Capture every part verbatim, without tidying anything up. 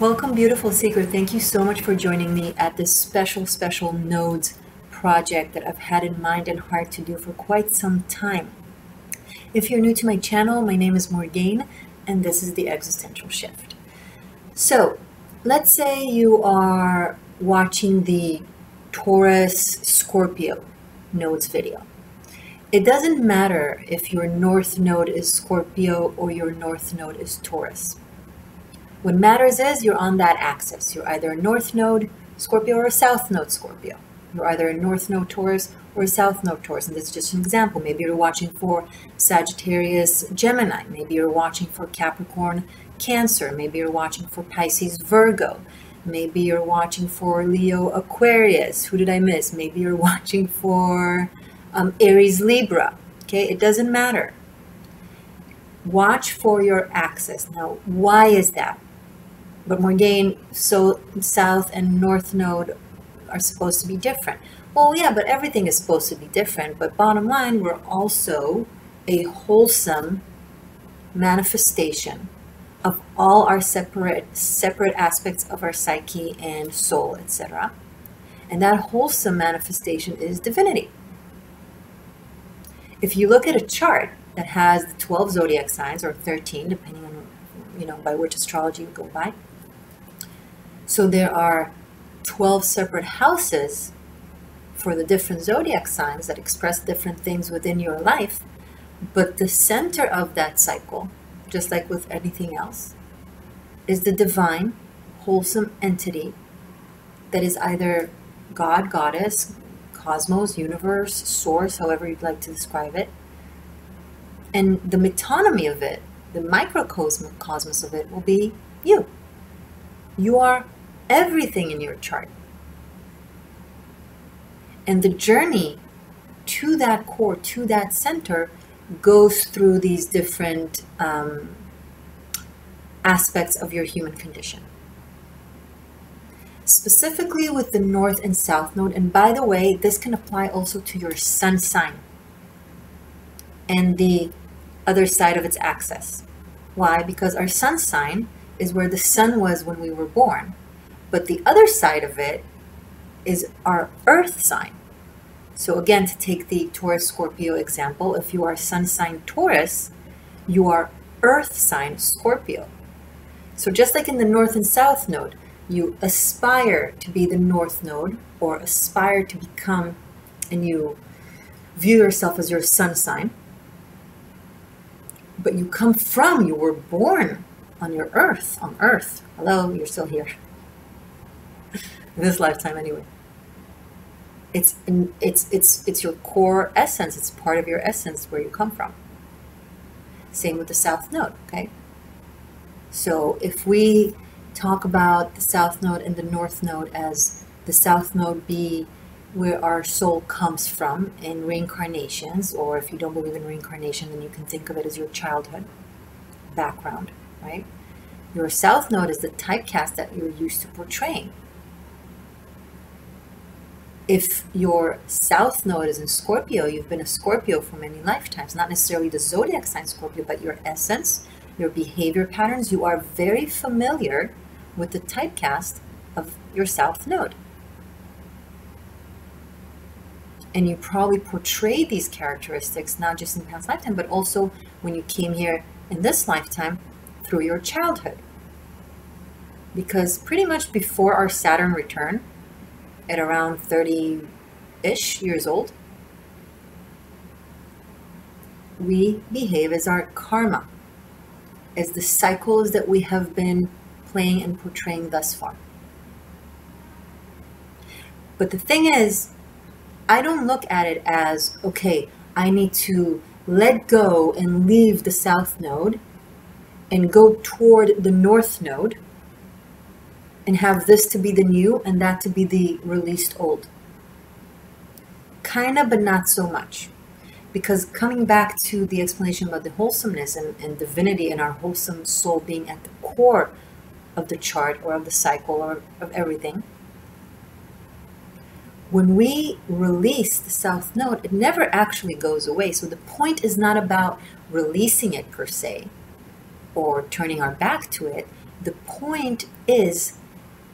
Welcome, beautiful seeker. Thank you so much for joining me at this special, special nodes project that I've had in mind and heart to do for quite some time. If you're new to my channel, my name is Morgane, and this is The Existential Shift. So let's say you are watching the Taurus Scorpio nodes video. It doesn't matter if your North Node is Scorpio or your North Node is Taurus. What matters is you're on that axis. You're either a North Node Scorpio or a South Node Scorpio. You're either a North Node Taurus or a South Node Taurus. And that's just an example. Maybe you're watching for Sagittarius Gemini. Maybe you're watching for Capricorn Cancer. Maybe you're watching for Pisces Virgo. Maybe you're watching for Leo Aquarius. Who did I miss? Maybe you're watching for um, Aries Libra. Okay, it doesn't matter. Watch for your axis. Now, why is that? But Morgane, so South and North Node are supposed to be different. Well, yeah, but everything is supposed to be different. But bottom line, we're also a wholesome manifestation of all our separate, separate aspects of our psyche and soul, et cetera. And that wholesome manifestation is divinity. If you look at a chart that has the twelve zodiac signs, or thirteen, depending on, you know, by which astrology you go by. So there are twelve separate houses for the different zodiac signs that express different things within your life, but the center of that cycle, just like with anything else, is the divine, wholesome entity that is either God, goddess, cosmos, universe, source, however you'd like to describe it. And the metonymy of it, the microcosmos of it, will be you. You are everything in your chart. And the journey to that core, to that center, goes through these different um, aspects of your human condition. Specifically with the North and South Node, and by the way, this can apply also to your sun sign and the other side of its axis. Why? Because our sun sign is where the sun was when we were born, but the other side of it is our earth sign. So again, to take the Taurus Scorpio example, if you are sun sign Taurus, you are earth sign Scorpio. So just like in the North and South Node, you aspire to be the North Node or aspire to become, and you view yourself as your sun sign, but you come from, you were born on your earth, on earth. Hello, you're still here. In this lifetime anyway. It's, it's, it's, it's your core essence. It's part of your essence where you come from. Same with the South Node, okay? So if we talk about the South Node and the North Node as the South Node be where our soul comes from in reincarnations, or if you don't believe in reincarnation, then you can think of it as your childhood background, right? Your South Node is the typecast that you're used to portraying. If your South Node is in Scorpio, you've been a Scorpio for many lifetimes, not necessarily the zodiac sign Scorpio, but your essence, your behavior patterns. You are very familiar with the typecast of your South Node. And you probably portray these characteristics, not just in past lifetime, but also when you came here in this lifetime through your childhood. Because pretty much before our Saturn return, at around thirty-ish years old, we behave as our karma, as the cycles that we have been playing and portraying thus far. But the thing is, I don't look at it as, okay, I need to let go and leave the South Node and go toward the North Node and have this to be the new and that to be the released old. Kinda, but not so much. Because coming back to the explanation about the wholesomeness and, and divinity and our wholesome soul being at the core of the chart or of the cycle or of everything, when we release the South Node, it never actually goes away. So the point is not about releasing it per se, or turning our back to it. The point is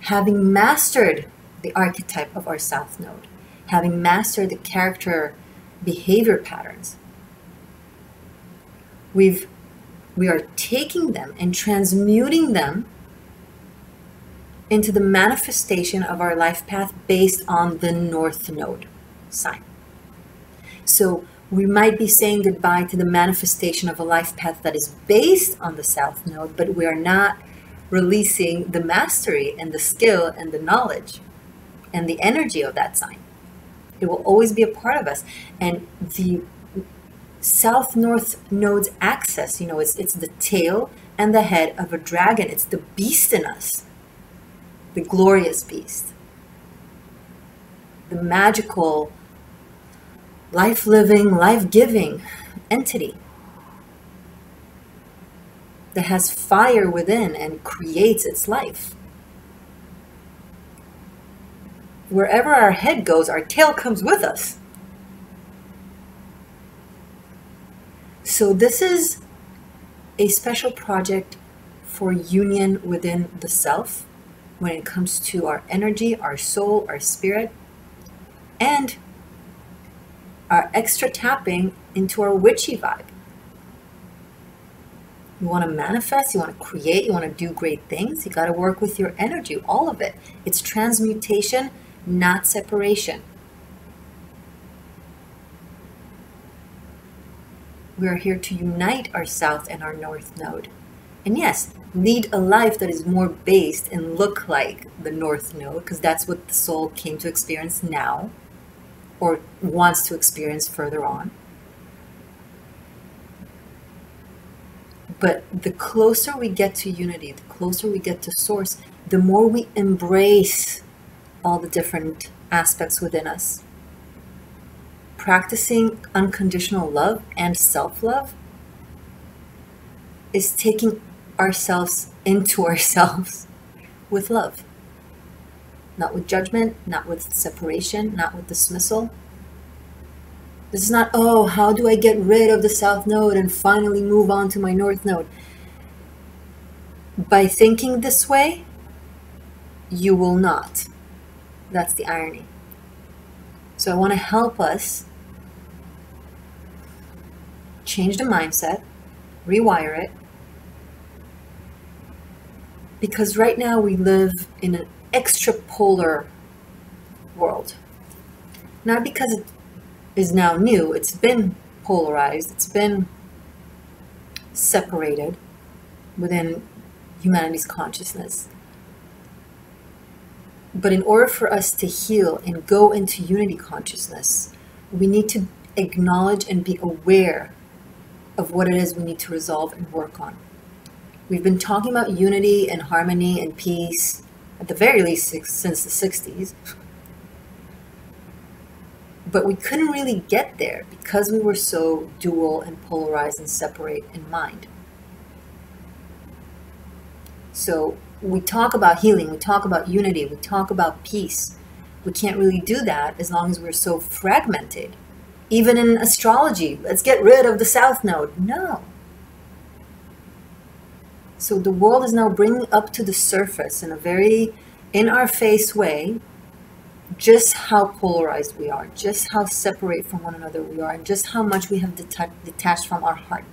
having mastered the archetype of our South Node, having mastered the character behavior patterns. We've, we are taking them and transmuting them into the manifestation of our life path based on the North Node sign. So we might be saying goodbye to the manifestation of a life path that is based on the South Node, but we are not releasing the mastery and the skill and the knowledge and the energy of that sign. It will always be a part of us. And the South North Node's axis, you know, it's, it's the tail and the head of a dragon. It's the beast in us, the glorious beast, the magical, life-living, life-giving entity that has fire within and creates its life. Wherever our head goes, our tail comes with us. So this is a special project for union within the self when it comes to our energy, our soul, our spirit, and our extra tapping into our witchy vibe. You want to manifest, you want to create, you want to do great things. You got to work with your energy, all of it. It's transmutation, not separation. We are here to unite our South and our North Node. And yes, lead a life that is more based and look like the North Node, because that's what the soul came to experience now or wants to experience further on. But the closer we get to unity, the closer we get to source, the more we embrace all the different aspects within us. Practicing unconditional love and self-love is taking ourselves into ourselves with love. Not with judgment, not with separation, not with dismissal. This is not, oh, how do I get rid of the South Node and finally move on to my North Node? By thinking this way, you will not. That's the irony. So I want to help us change the mindset, rewire it, because right now we live in an extrapolar world. Not because it is now new, it's been polarized, it's been separated within humanity's consciousness. But in order for us to heal and go into unity consciousness, we need to acknowledge and be aware of what it is we need to resolve and work on. We've been talking about unity and harmony and peace, at the very least since the sixties. But we couldn't really get there because we were so dual and polarized and separate in mind. So we talk about healing, we talk about unity, we talk about peace. We can't really do that as long as we're so fragmented. Even in astrology, let's get rid of the South Node. No. So the world is now bringing up to the surface in a very in-our-face way just how polarized we are, just how separate from one another we are, and just how much we have detach detached from our heart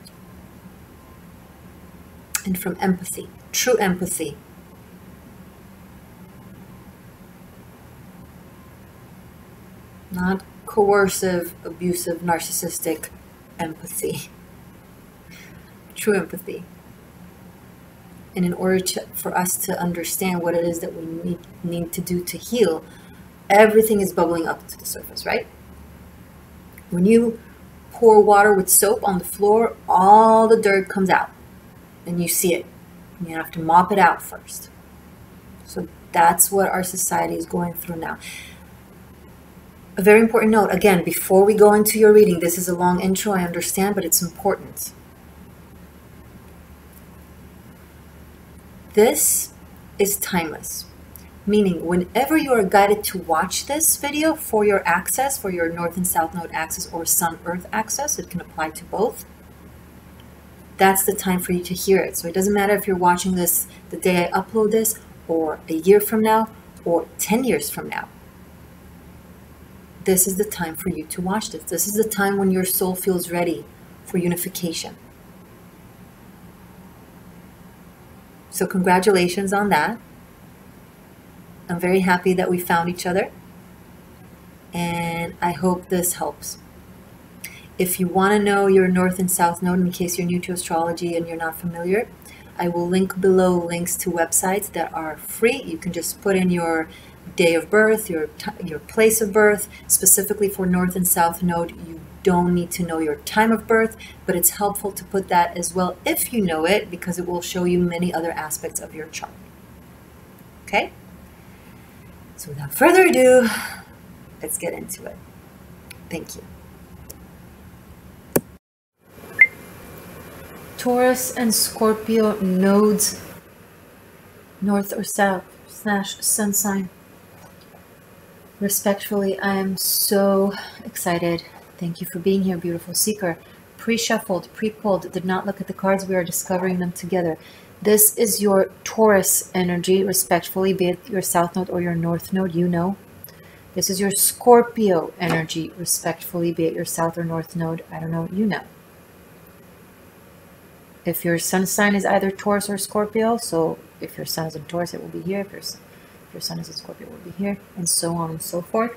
and from empathy, true empathy. Not coercive, abusive, narcissistic empathy. True empathy. And in order to, for us to understand what it is that we need, need to do to heal, everything is bubbling up to the surface, right? When you pour water with soap on the floor, all the dirt comes out and you see it. You have to mop it out first. So that's what our society is going through now. A very important note, again, before we go into your reading, this is a long intro, I understand, but it's important. This is timeless, meaning whenever you are guided to watch this video for your access, for your North and South Node access or Sun Earth access, it can apply to both. that's the time for you to hear it. So it doesn't matter if you're watching this the day I upload this, or a year from now, or ten years from now. This is the time for you to watch this. This is the time when your soul feels ready for unification. So congratulations on that. I'm very happy that we found each other, and I hope this helps. If you want to know your North and South Node, in case you're new to astrology and you're not familiar, I will link below links to websites that are free. You can just put in your day of birth, your, your place of birth. Specifically for North and South Node, you don't need to know your time of birth, but it's helpful to put that as well if you know it, because it will show you many other aspects of your chart. Okay? So without further ado, let's get into it. Thank you. Taurus and Scorpio nodes, north or south, slash sun sign. Respectfully, I am so excited. Thank you for being here, beautiful seeker. Pre-shuffled, pre-pulled, did not look at the cards. We are discovering them together. This is your Taurus energy, respectfully, be it your south node or your north node, you know. This is your Scorpio energy, respectfully, be it your south or north node, I don't know, you know. If your sun sign is either Taurus or Scorpio, so if your sun is in Taurus, it will be here. If your, if your sun is in Scorpio, it will be here, and so on and so forth.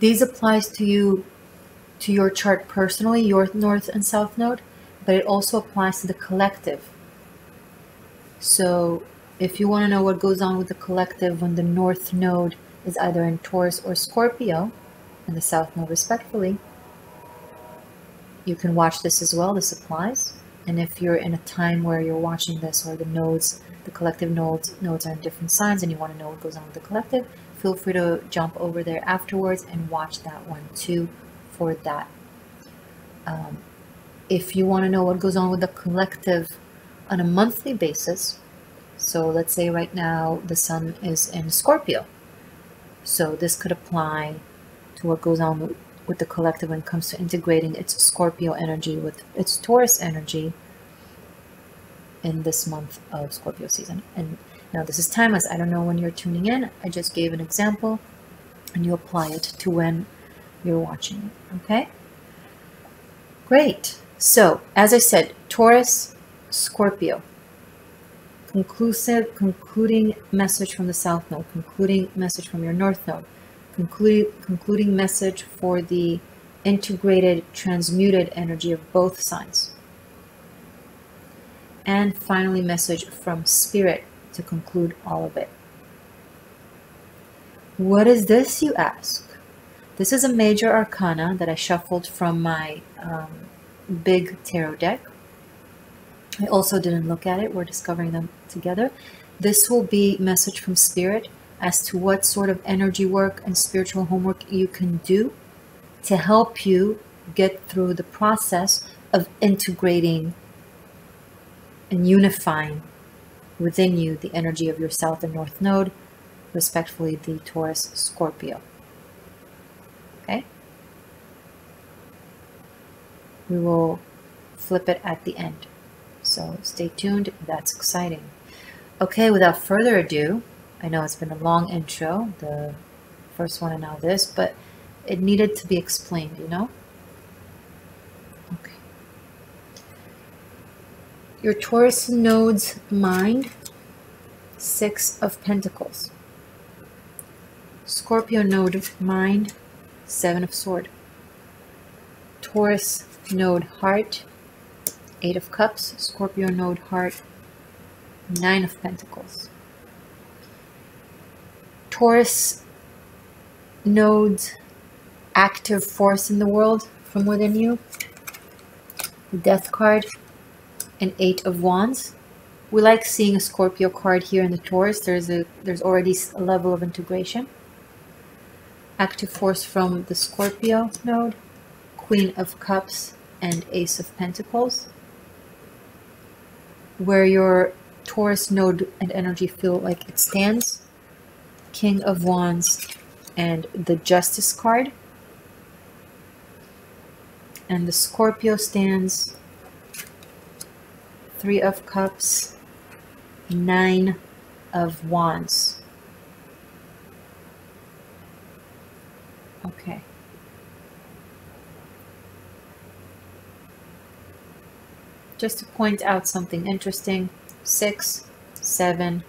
These applies to you, to your chart personally, your North and South Node, but it also applies to the collective. So if you want to know what goes on with the collective when the North Node is either in Taurus or Scorpio, and the South Node respectfully, you can watch this as well. This applies. And if you're in a time where you're watching this, or the nodes, the collective nodes, nodes are in different signs, and you want to know what goes on with the collective, feel free to jump over there afterwards and watch that one too for that. Um, if you want to know what goes on with the collective on a monthly basis, so let's say right now the sun is in Scorpio. So this could apply to what goes on with with the collective when it comes to integrating its Scorpio energy with its Taurus energy in this month of Scorpio season. And now this is timeless. I don't know when you're tuning in. I just gave an example, and you apply it to when you're watching it. Okay? Great. So, as I said, Taurus, Scorpio. Conclusive, concluding message from the South Node. Concluding message from your North Node. Concluding, concluding message for the integrated, transmuted energy of both signs. And finally, message from Spirit to conclude all of it. What is this, you ask? This is a major arcana that I shuffled from my um, big tarot deck. I also didn't look at it. We're discovering them together. This will be message from Spirit as to what sort of energy work and spiritual homework you can do to help you get through the process of integrating and unifying within you the energy of your South and North Node, respectfully the Taurus Scorpio. Okay? We will flip it at the end. So stay tuned. That's exciting. Okay, without further ado, I know it's been a long intro, the first one and now this, but it needed to be explained, you know? Okay. Your Taurus node's mind, Six of Pentacles. Scorpio node mind, Seven of Swords. Taurus node heart, Eight of Cups. Scorpio node heart, Nine of Pentacles. Taurus node's active force in the world from within you, the Death card, and Eight of Wands. We like seeing a Scorpio card here in the Taurus. There's a there's already a level of integration. Active force from the Scorpio node, Queen of Cups, and Ace of Pentacles. Where your Taurus node and energy feel like it stands, King of Wands and the Justice card. And the Scorpio stands Three of Cups, Nine of Wands. Okay. Just to point out something interesting, six, seven,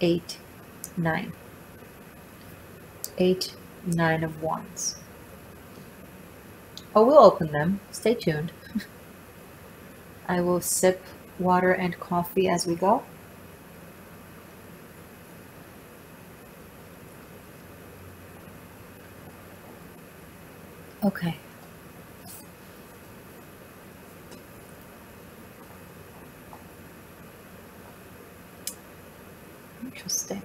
eight, nine. Eight, nine of wands. Oh, we'll open them. Stay tuned. I will sip water and coffee as we go. Okay. Interesting.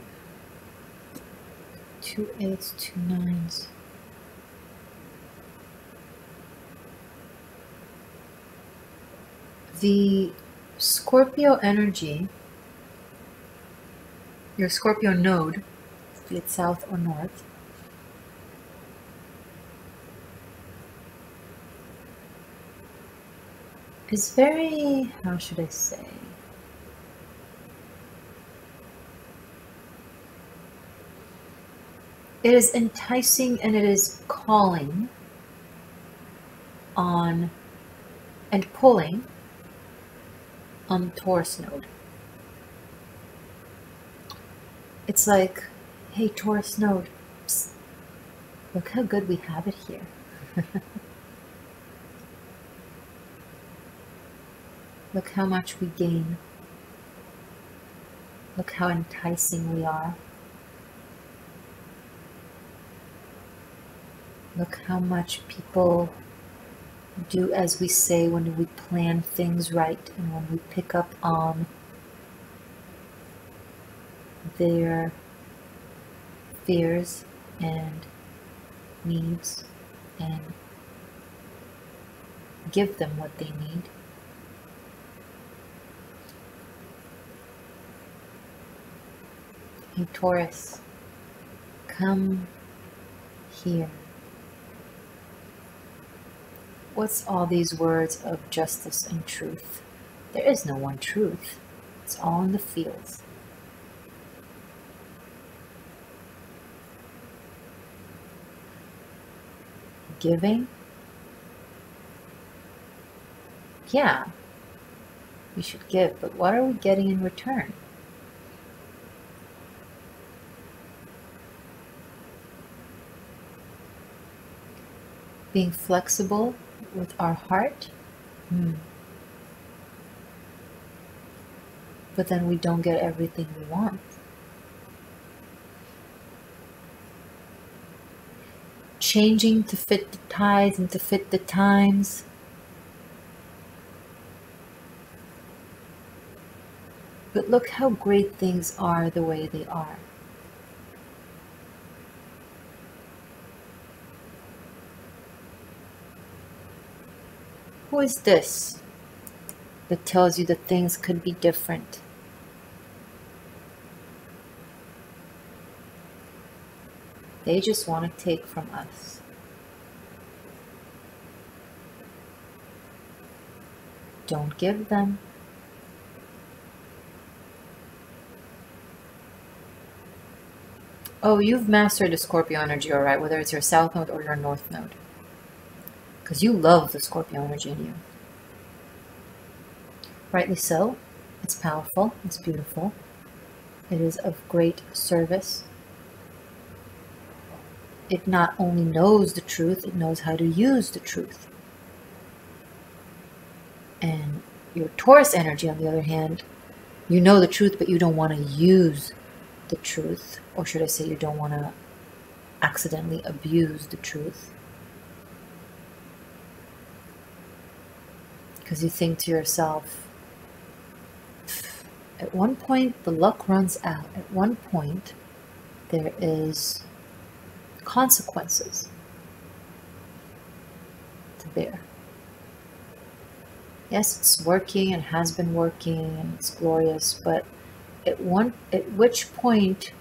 Two eights, two nines. The Scorpio energy, your Scorpio node, be it south or north, is very, how should I say, it is enticing and it is calling on and pulling on the Taurus node. It's like, hey Taurus node, psst, look how good we have it here. Look how much we gain. Look how enticing we are. Look how much people do as we say when we plan things right and when we pick up on their fears and needs and give them what they need. Hey Taurus, come here. What's all these words of justice and truth? There is no one truth. It's all in the fields. Giving? Yeah, we should give, but what are we getting in return? Being flexible with our heart, hmm. But then we don't get everything we want. Changing to fit the tides and to fit the times. But look how great things are the way they are. Who is this that tells you that things could be different? They just want to take from us. Don't give them. Oh, you've mastered the Scorpio energy, all right, whether it's your south node or your north node. Because you love the Scorpio energy in you. Rightly so. It's powerful. It's beautiful. It is of great service. It not only knows the truth, it knows how to use the truth. And your Taurus energy, on the other hand, you know the truth, but you don't want to use the truth. Or should I say you don't want to accidentally abuse the truth. Because you think to yourself, at one point the luck runs out. At one point there is consequences to bear. Yes, it's working and has been working and it's glorious, but at one, at which point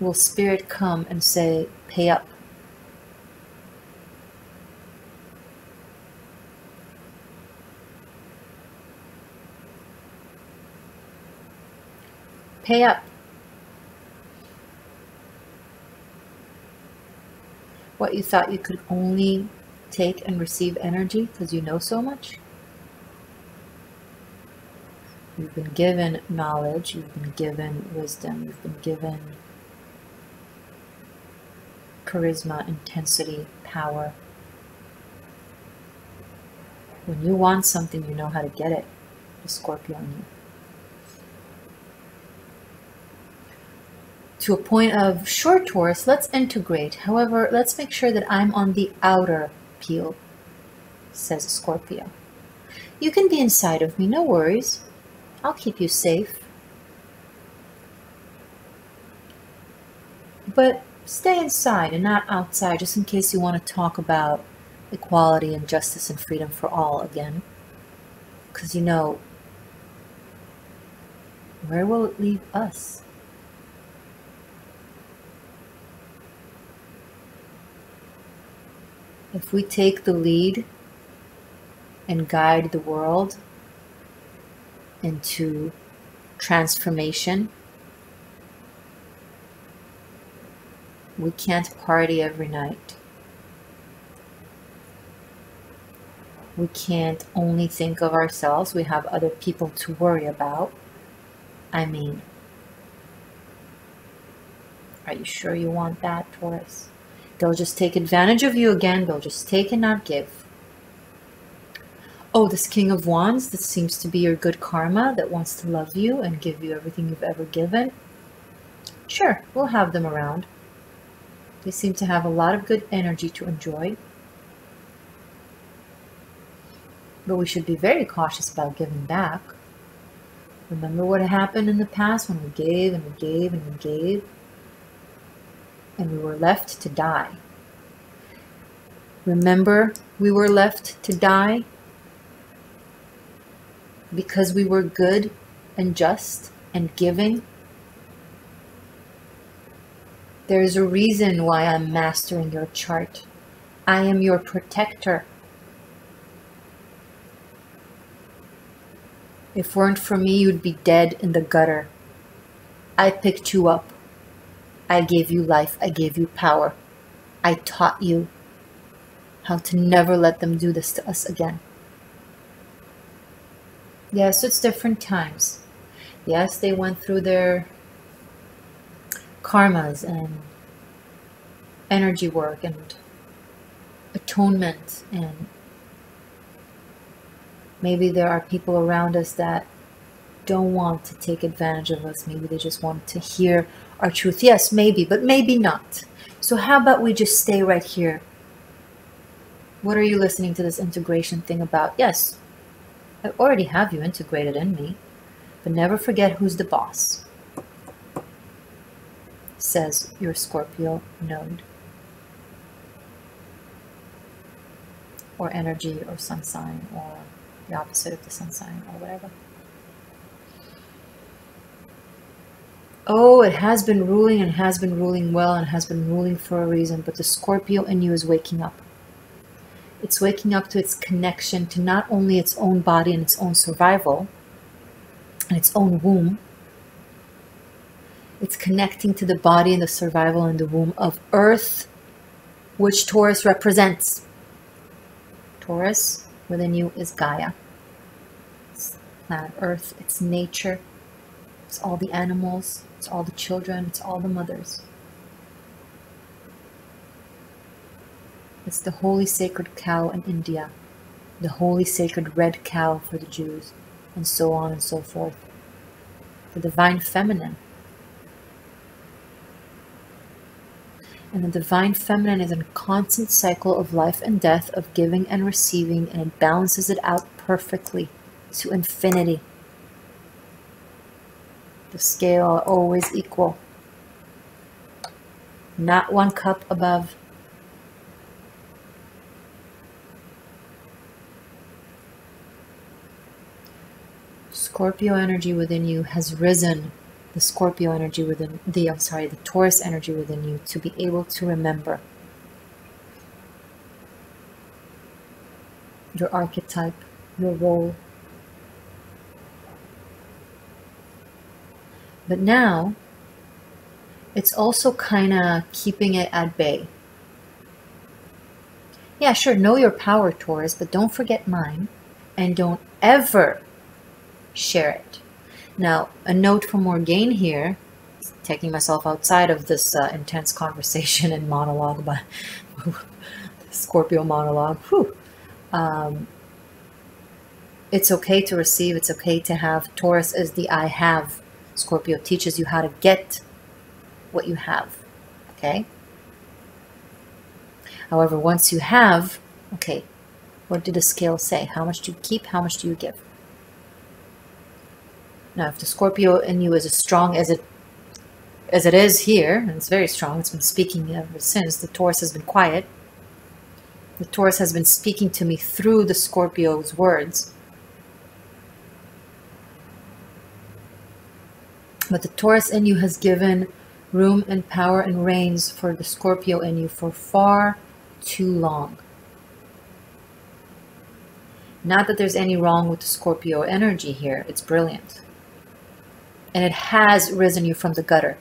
will Spirit come and say, pay up? Pay up. What you thought you could only take and receive energy because you know so much. You've been given knowledge, you've been given wisdom, you've been given charisma, intensity, power. When you want something, you know how to get it. The Scorpio in you. To a point of, sure, Taurus, let's integrate. However, let's make sure that I'm on the outer peel, says Scorpio. You can be inside of me, no worries. I'll keep you safe. But stay inside and not outside, just in case you want to talk about equality and justice and freedom for all again. Because, you know, where will it leave us? If we take the lead and guide the world into transformation, we can't party every night. We can't only think of ourselves. We have other people to worry about. I mean, are you sure you want that, Taurus? They'll just take advantage of you again. They'll just take and not give. Oh, this King of Wands, that seems to be your good karma that wants to love you and give you everything you've ever given. Sure, we'll have them around. They seem to have a lot of good energy to enjoy. But we should be very cautious about giving back. Remember what happened in the past when we gave and we gave and we gave, and we were left to die. Remember we were left to die? Because we were good and just and giving. There's a reason why I'm mastering your chart. I am your protector. If it weren't for me, you'd be dead in the gutter. I picked you up. I gave you life. I gave you power. I taught you how to never let them do this to us again. Yes, it's different times. Yes, they went through their karmas and energy work and atonement, and maybe there are people around us that don't want to take advantage of us. Maybe they just want to hear our truth. Yes, maybe, but maybe not. So how about we just stay right here? What are you listening to this integration thing about? Yes, I already have you integrated in me, but never forget who's the boss, says your Scorpio node, or energy, or sun sign, or the opposite of the sun sign, or whatever. Oh, it has been ruling and has been ruling well and has been ruling for a reason, but the Scorpio in you is waking up. It's waking up to its connection to not only its own body and its own survival and its own womb. It's connecting to the body and the survival and the womb of Earth, which Taurus represents. Taurus within you is Gaia. It's planet Earth, it's nature, it's all the animals, it's all the children, it's all the mothers. It's the holy sacred cow in India, the holy sacred red cow for the Jews, and so on and so forth. The divine feminine. And the divine feminine is in a constant cycle of life and death, of giving and receiving, and it balances it out perfectly to infinity. The scale are always equal. Not one cup above. Scorpio energy within you has risen, the Scorpio energy within the, I'm sorry, the Taurus energy within you, to be able to remember your archetype, your role. But now it's also kind of keeping it at bay. Yeah, sure, know your power, Taurus, but don't forget mine, and don't ever share it. Now, a note from Morgane here, taking myself outside of this uh, intense conversation and monologue, by Scorpio monologue. Whew. Um, it's okay to receive, it's okay to have. Taurus is the I have. Scorpio teaches you how to get what you have, okay? However, once you have, okay, what did the scale say? How much do you keep? How much do you give? Now, if the Scorpio in you is as strong as it as it is here, and it's very strong, it's been speaking ever since, the Taurus has been quiet. The Taurus has been speaking to me through the Scorpio's words. But the Taurus in you has given room and power and reins for the Scorpio in you for far too long. Not that there's any wrong with the Scorpio energy here. It's brilliant. And it has risen you from the gutter,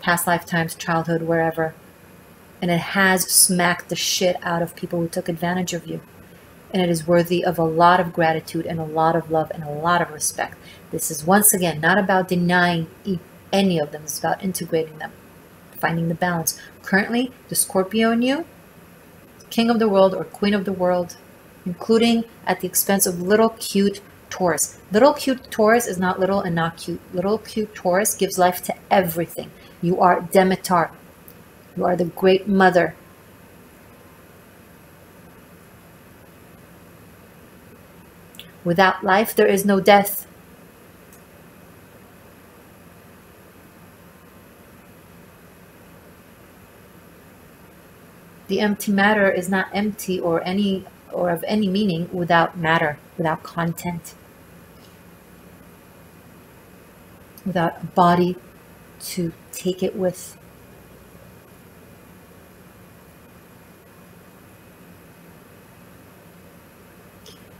past lifetimes, childhood, wherever. And it has smacked the shit out of people who took advantage of you. And it is worthy of a lot of gratitude and a lot of love and a lot of respect. This is, once again, not about denying any of them. It's about integrating them, finding the balance. Currently, the Scorpio in you, king of the world or queen of the world, including at the expense of little cute Taurus. Little cute Taurus is not little and not cute. Little cute Taurus gives life to everything. You are Demeter. You are the great mother. Without life, there is no death. The empty matter is not empty or any or of any meaning without matter, without content, without a body to take it with.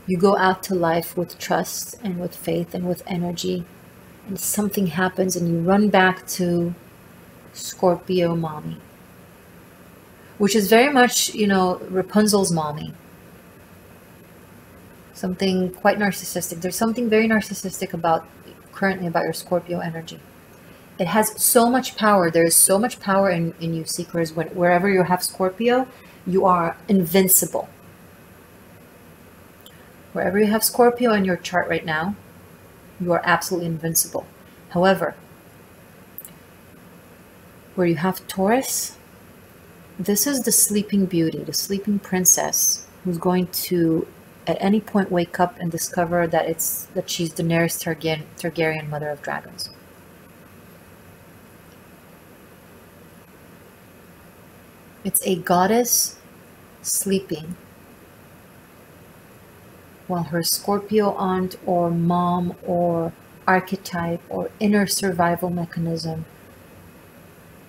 You go out to life with trust and with faith and with energy, and something happens and you run back to Scorpio mommy, which is very much, you know, Rapunzel's mommy. Something quite narcissistic. There's something very narcissistic about currently about your Scorpio energy. It has so much power. There is so much power in, in you seekers. When, wherever you have Scorpio, you are invincible. Wherever you have Scorpio in your chart right now, you are absolutely invincible. However, where you have Taurus, this is the sleeping beauty, the sleeping princess, who's going to at any point wake up and discover that it's that she's Daenerys Targaryen, Targaryen, mother of dragons. It's a goddess sleeping while her Scorpio aunt or mom or archetype or inner survival mechanism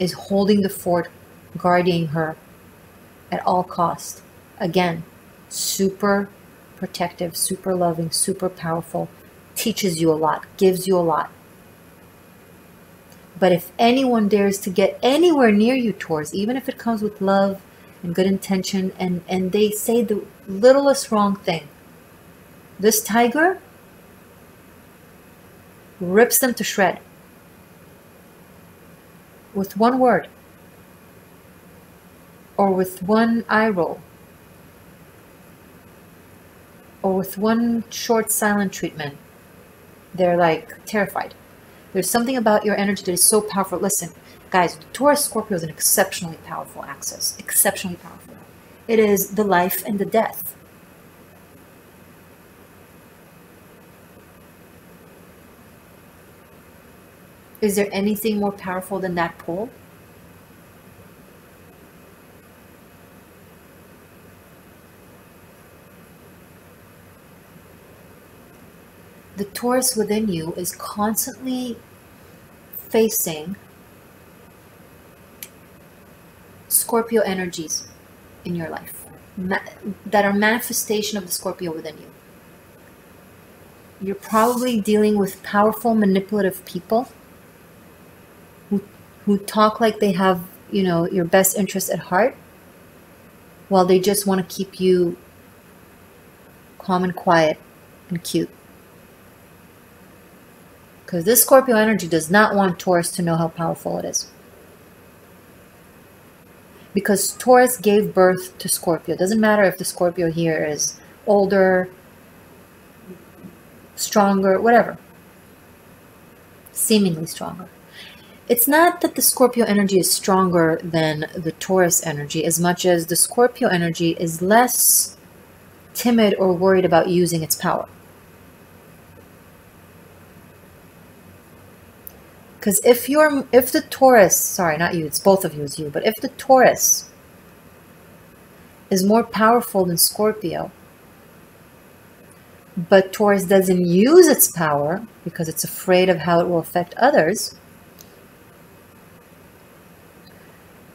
is holding the fort, guarding her at all costs. Again, super protective, super loving, super powerful, teaches you a lot, gives you a lot. But if anyone dares to get anywhere near you, Taurus, even if it comes with love and good intention, and, and they say the littlest wrong thing, this tiger rips them to shred with one word or with one eye roll, or with one short silent treatment. They're like terrified. There's something about your energy that is so powerful. Listen, guys, Taurus Scorpio is an exceptionally powerful axis, exceptionally powerful. It is the life and the death. Is there anything more powerful than that pole? The Taurus within you is constantly facing Scorpio energies in your life that are manifestation of the Scorpio within you. You're probably dealing with powerful, manipulative people who talk like they have, you know, your best interests at heart, while they just want to keep you calm and quiet and cute. Because this Scorpio energy does not want Taurus to know how powerful it is. Because Taurus gave birth to Scorpio. It doesn't matter if the Scorpio here is older, stronger, whatever. Seemingly stronger. It's not that the Scorpio energy is stronger than the Taurus energy, as much as the Scorpio energy is less timid or worried about using its power. Because if you're, if the Taurus, sorry, not you, it's both of you, it's you, but if the Taurus is more powerful than Scorpio, but Taurus doesn't use its power because it's afraid of how it will affect others,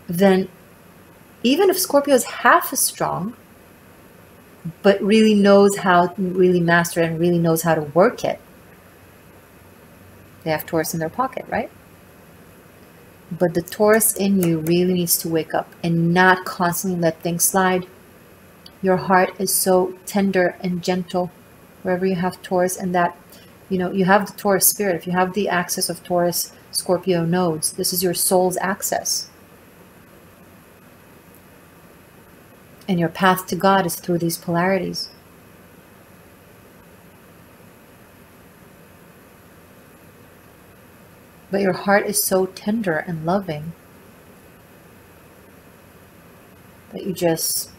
then even if Scorpio is half as strong, but really knows how, really master it and really knows how to work it, they have Taurus in their pocket, right? But the Taurus in you really needs to wake up and not constantly let things slide. Your heart is so tender and gentle. Wherever you have Taurus, and that, you know, you have the Taurus spirit. If you have the axis of Taurus, Scorpio nodes, this is your soul's axis. And your path to God is through these polarities. But your heart is so tender and loving that you just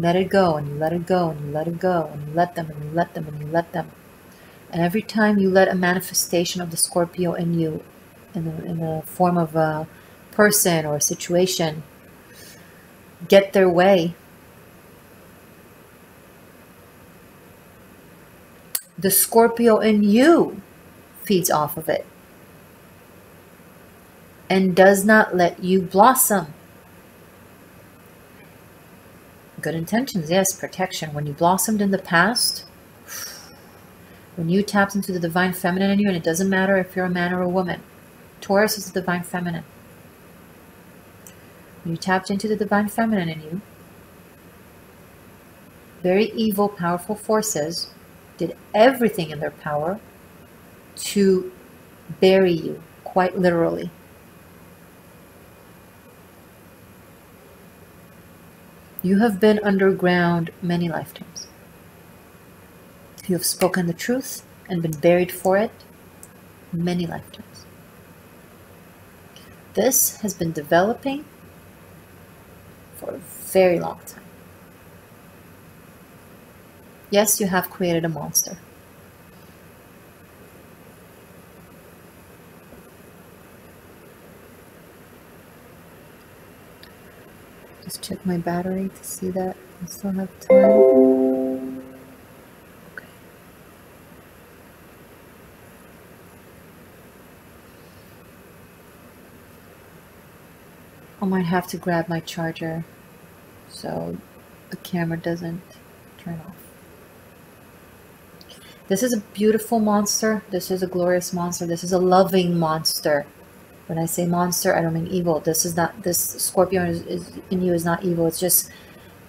let it go, and you let it go, and you let it go, and you let them, and you let them, and you let them. And every time you let a manifestation of the Scorpio in you, in the, in the form of a person or a situation, get their way, the Scorpio in you feeds off of it and does not let you blossom. Good intentions, yes, protection. When you blossomed in the past, when you tapped into the divine feminine in you, and it doesn't matter if you're a man or a woman, Taurus is the divine feminine. When you tapped into the divine feminine in you, very evil, powerful forces did everything in their power to bury you, quite literally. You have been underground many lifetimes. You have spoken the truth and been buried for it many lifetimes. This has been developing for a very long time. Yes, you have created a monster. Just check my battery to see that I still have time. Okay. I might have to grab my charger so the camera doesn't turn off. This is a beautiful monster. This is a glorious monster. This is a loving monster. When I say monster, I don't mean evil. This is not, this Scorpio is, is, in you is not evil. It's just,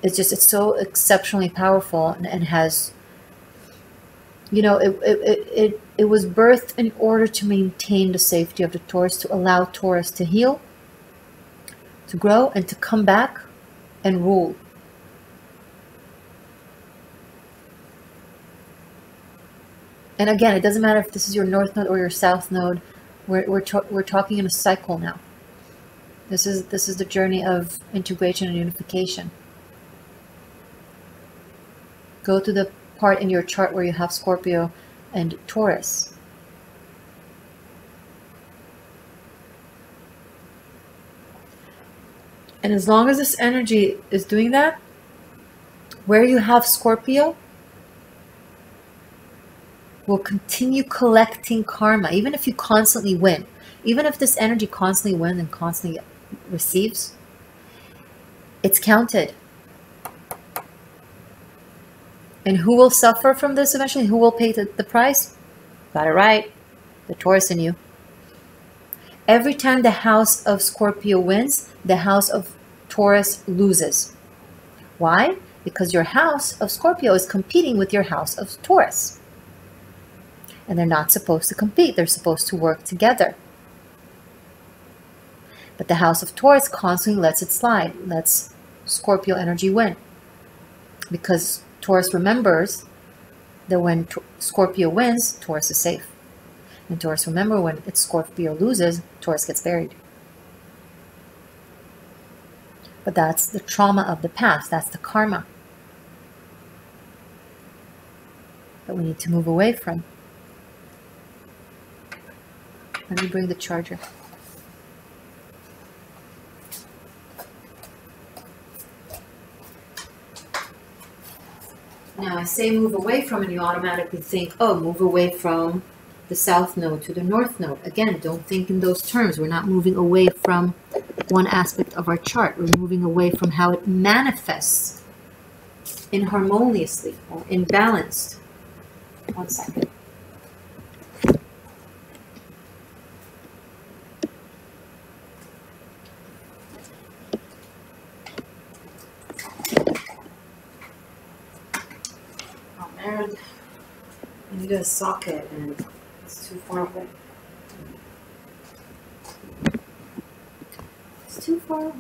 it's just, it's so exceptionally powerful and, and has, you know, it, it, it, it was birthed in order to maintain the safety of the Taurus, to allow Taurus to heal, to grow, and to come back and rule. And again, it doesn't matter if this is your North Node or your South Node. We're, we're, we're talking in a cycle now. This is, this is the journey of integration and unification. Go to the part in your chart where you have Scorpio and Taurus. And as long as this energy is doing that, where you have Scorpio will continue collecting karma, even if you constantly win. Even if this energy constantly wins and constantly receives, it's counted. And who will suffer from this eventually? Who will pay the, the price? Got it right. The Taurus in you. Every time the house of Scorpio wins, the house of Taurus loses. Why? Because your house of Scorpio is competing with your house of Taurus. And they're not supposed to compete. They're supposed to work together. But the house of Taurus constantly lets it slide, lets Scorpio energy win. Because Taurus remembers that when Scorpio wins, Taurus is safe. And Taurus remember when it's Scorpio loses, Taurus gets buried. But that's the trauma of the past. That's the karma that we need to move away from. Let me bring the charger. Now I say move away from and you automatically think, oh, move away from the south node to the north node. Again, don't think in those terms. We're not moving away from one aspect of our chart. We're moving away from how it manifests inharmoniously or imbalanced. One second. Oh, man. I need a socket and it's too far away. It's too far away.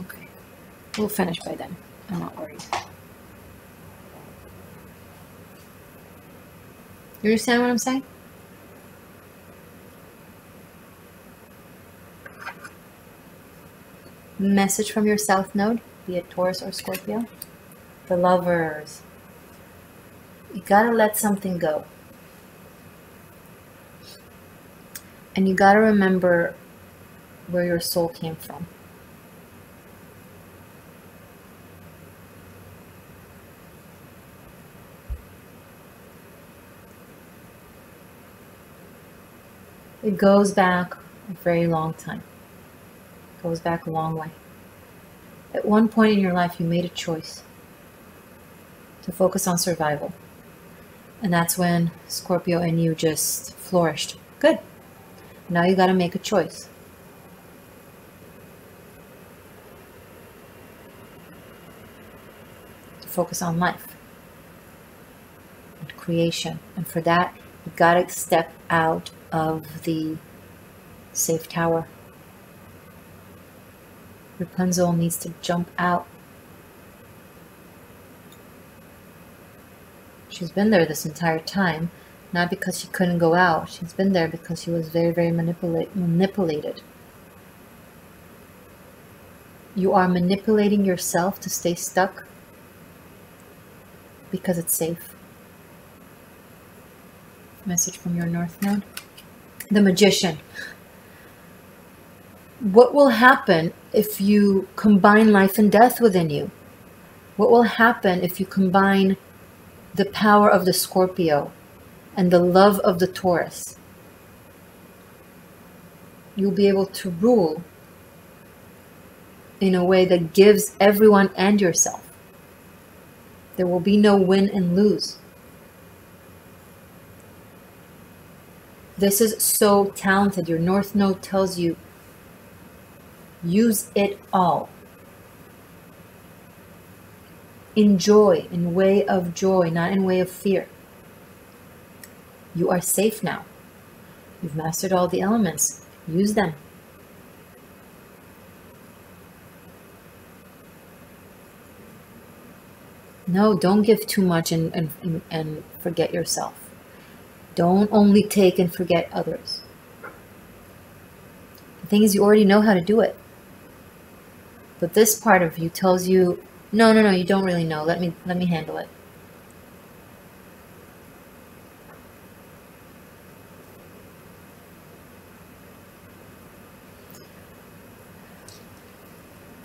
Okay. We'll finish by then. I'm not worried. You understand what I'm saying? Message from your south node, be it Taurus or Scorpio. The Lovers. You gotta let something go. And you gotta remember where your soul came from. It goes back a very long time. It goes back a long way. At one point in your life, you made a choice to focus on survival. And that's when Scorpio and you just flourished. Good. Now you got to make a choice. To focus on life and creation. And for that, you got to step out of the safe tower. Rapunzel needs to jump out. She's been there this entire time, not because she couldn't go out. She's been there because she was very, very manipulate, manipulated. You are manipulating yourself to stay stuck because it's safe. Message from your north node. The Magician. What will happen if you combine life and death within you? What will happen if you combine the power of the Scorpio and the love of the Taurus? You'll be able to rule in a way that gives everyone and yourself. There will be no win and lose. This is so talented. Your North Node tells you, use it all. Enjoy in way of joy, not in way of fear. You are safe now. You've mastered all the elements. Use them. No, don't give too much and, and, and forget yourself. Don't only take and forget others. The thing is, you already know how to do it. But this part of you tells you, No, no, no, you don't really know. Let me, let me handle it.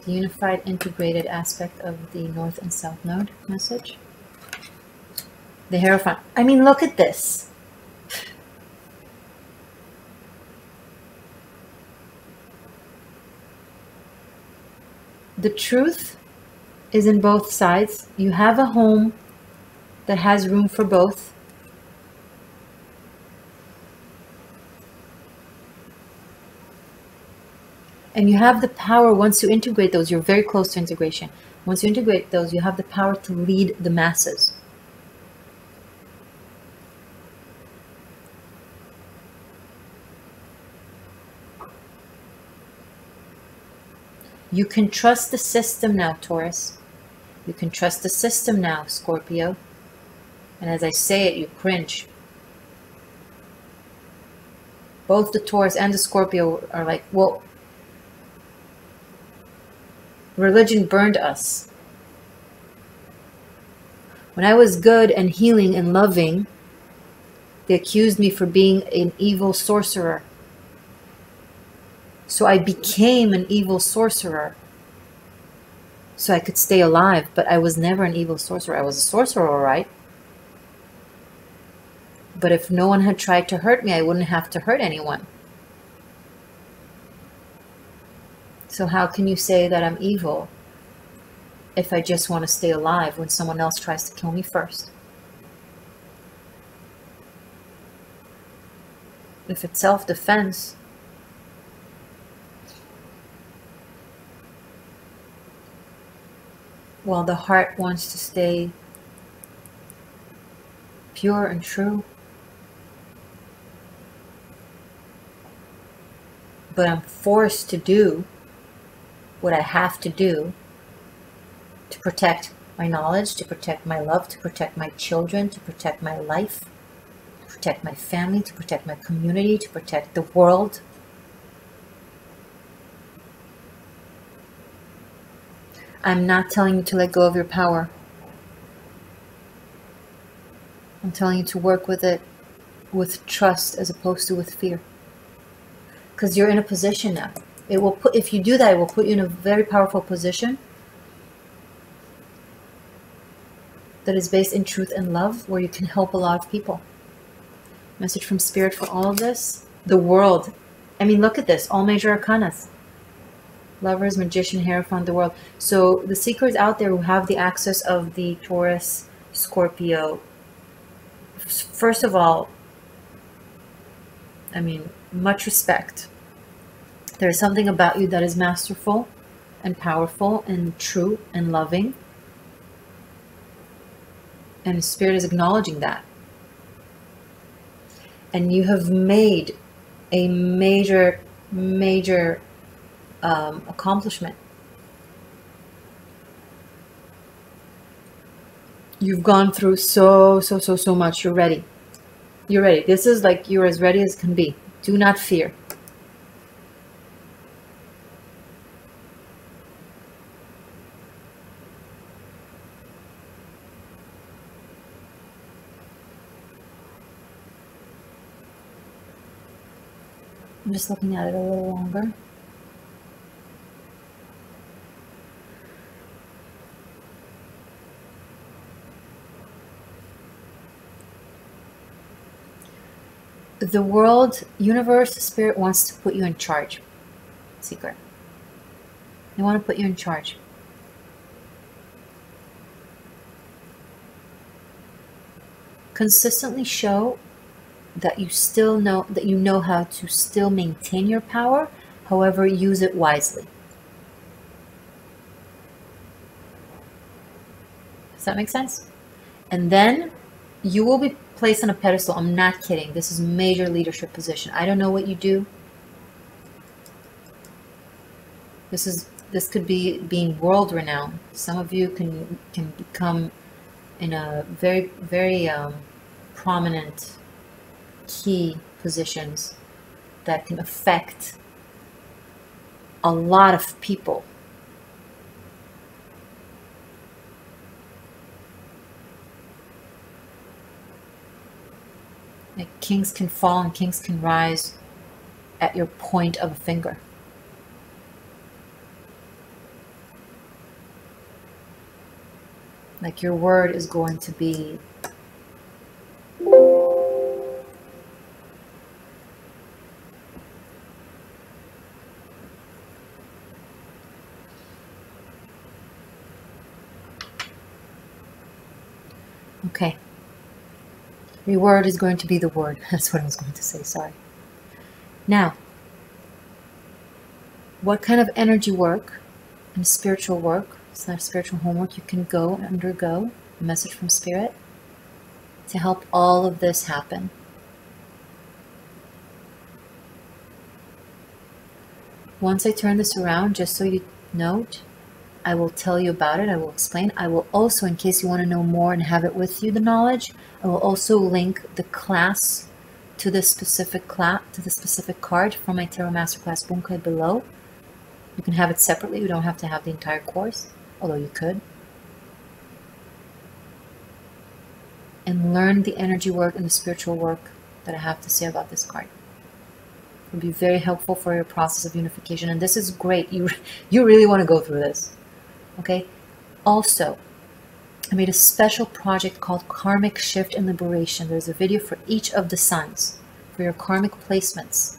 The unified, integrated aspect of the North and South Node message. The Hierophant. I mean, look at this. The truth is in both sides. You have a home that has room for both. And you have the power, once you integrate those, you're very close to integration. Once you integrate those, you have the power to lead the masses. You can trust the system now, Taurus. You can trust the system now, Scorpio. And as I say it, you cringe. Both the Taurus and the Scorpio are like, well, religion burned us. When I was good and healing and loving, they accused me for being an evil sorcerer. So I became an evil sorcerer so I could stay alive, but I was never an evil sorcerer. I was a sorcerer, all right. But if no one had tried to hurt me, I wouldn't have to hurt anyone. So how can you say that I'm evil if I just want to stay alive when someone else tries to kill me first? If it's self-defense, while the heart wants to stay pure and true. But I'm forced to do what I have to do to protect my knowledge, to protect my love, to protect my children, to protect my life, to protect my family, to protect my community, to protect the world. I'm not telling you to let go of your power. I'm telling you to work with it with trust as opposed to with fear. Because you're in a position now. It will put, if you do that, it will put you in a very powerful position that is based in truth and love, where you can help a lot of people. Message from Spirit for all of this. The world. I mean, look at this. All major arcanas. Lovers, Magician, Hierophant, the world. So the seekers out there who have the access of the Taurus, Scorpio, first of all, I mean, much respect. There is something about you that is masterful and powerful and true and loving. And Spirit is acknowledging that. And you have made a major, major Um, accomplishment. You've gone through so, so, so, so much. You're ready. You're ready. This is like you're as ready as can be. Do not fear. I'm just looking at it a little longer. The world, universe, Spirit wants to put you in charge, Seeker. They want to put you in charge. Consistently show that you still know, that you know how to still maintain your power, however, use it wisely. Does that make sense? And then you will be placed on a pedestal. I'm not kidding. This is major leadership position. I don't know what you do. This is this could be being world renowned. Some of you can can become in a very very um, prominent key positions that can affect a lot of people. Like kings can fall and kings can rise at your point of a finger. Like your word is going to be okay. Your word is going to be the word. That's what I was going to say. Sorry. Now, what kind of energy work and spiritual work, slash spiritual homework, you can go and undergo, a message from Spirit, to help all of this happen. Once I turn this around, just so you know, I will tell you about it, I will explain. I will also, in case you want to know more and have it with you, the knowledge, I will also link the class to the specific class, to the specific card from my Tarot Masterclass Bunkai below. You can have it separately, you don't have to have the entire course, although you could. And learn the energy work and the spiritual work that I have to say about this card. It will be very helpful for your process of unification, and this is great. You, you really want to go through this, okay? Also, I made a special project called Karmic Shift and Liberation. There's a video for each of the signs, for your karmic placements,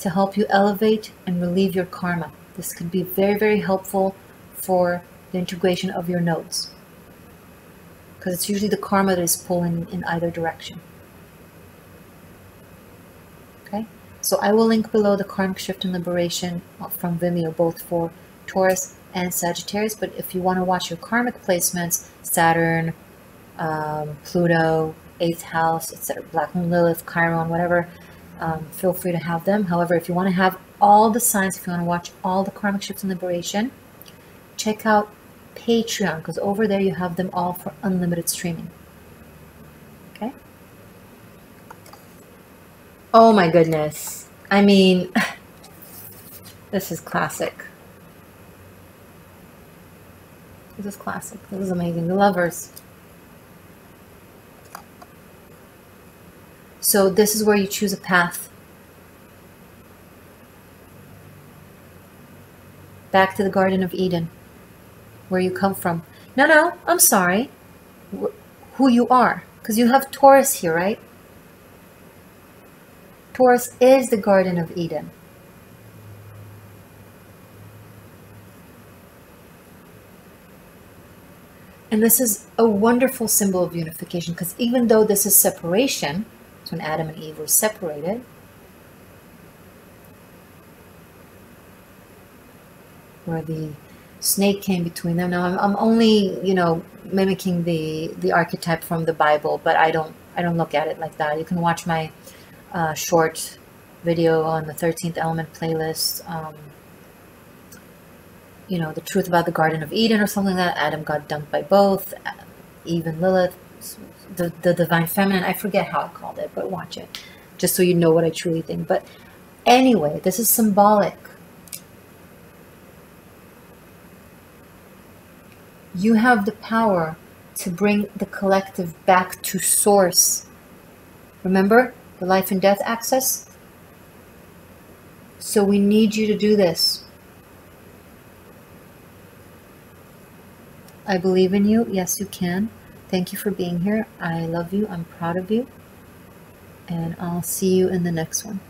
to help you elevate and relieve your karma. This could be very, very helpful for the integration of your nodes, because it's usually the karma that is pulling in either direction. So I will link below the Karmic Shift and Liberation from Vimeo, both for Taurus and Sagittarius. But if you want to watch your karmic placements, Saturn, um, Pluto, eighth house, et cetera, Black Moon Lilith, Chiron, whatever, um, feel free to have them. However, if you want to have all the signs, if you want to watch all the Karmic Shifts and Liberation, check out Patreon, because over there you have them all for unlimited streaming. Oh my goodness. I mean, this is classic. This is classic. This is amazing. The Lovers. So this is where you choose a path. Back to the Garden of Eden, where you come from. No, no, I'm sorry. Who you are. Because you have Taurus here, right? Taurus is the Garden of Eden. And this is a wonderful symbol of unification, because even though this is separation, it's when Adam and Eve were separated, where the snake came between them. Now, I'm, I'm only, you know, mimicking the, the archetype from the Bible, but I don't, I don't look at it like that. You can watch my Uh, short video on the thirteenth Element playlist, um, you know, the truth about the Garden of Eden or something like that. Adam got dumped by both, Eve and Lilith, the, the Divine Feminine. I forget how I called it, but watch it, just so you know what I truly think. But anyway, this is symbolic. You have the power to bring the collective back to source. Remember? The life and death axis. So we need you to do this. I believe in you. Yes, you can. Thank you for being here. I love you. I'm proud of you. And I'll see you in the next one.